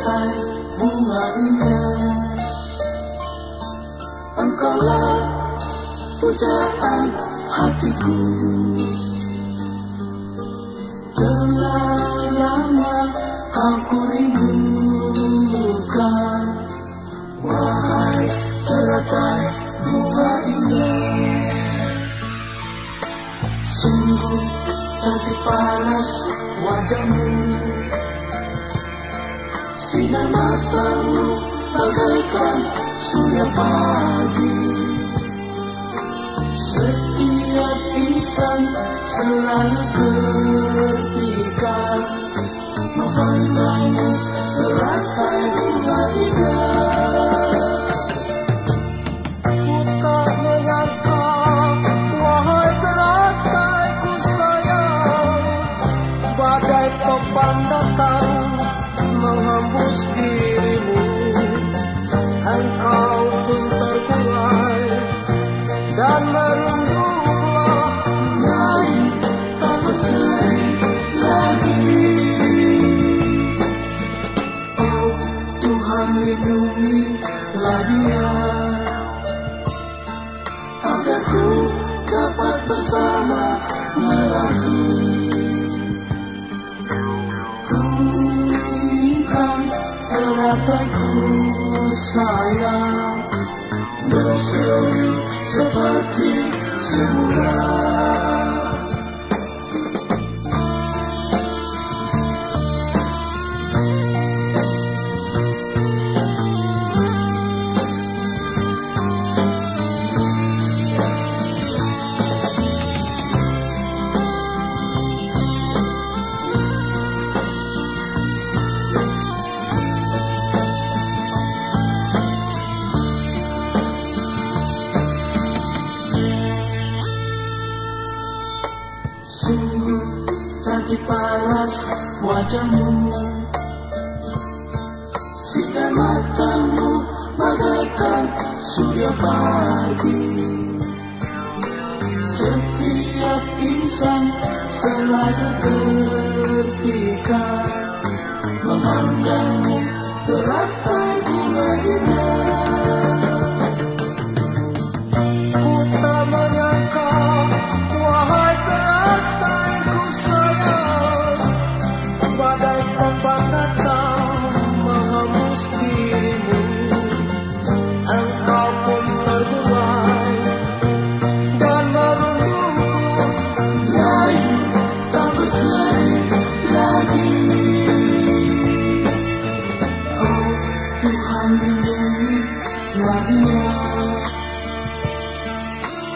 teratai bunga indah. Engkaulah pujaan hatiku, telah lama kau kurindukan. Wahai teratai bunga indah, sungguh cantik panas wajahmu, sinar matamu bagaikan surya pagi. Setiap insan selalu ketika memandangmu, teratai bunga indah. Ku tak menyangka, wahai terataiku sayang, badai topan datang menghembus dirimu. Engkau pun terbuai dan merunduklah, naik tak berseri lagi. Oh Tuhan, lindungilah dia, agar ku dapat bersama lagi. Ku inginkan terataiku sayang, berseri seperti semula. Sungguh cantik paras wajahmu, sinar matamu bagaikan surya pagi. Setiap insan selalu ketika memandangmu, teratai bunga indah.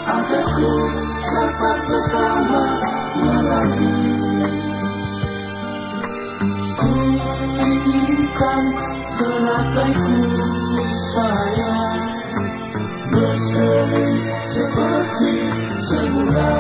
Agar ku dapat bersama lagi. Ku inginkan terataiku sayang, berseri seperti semula.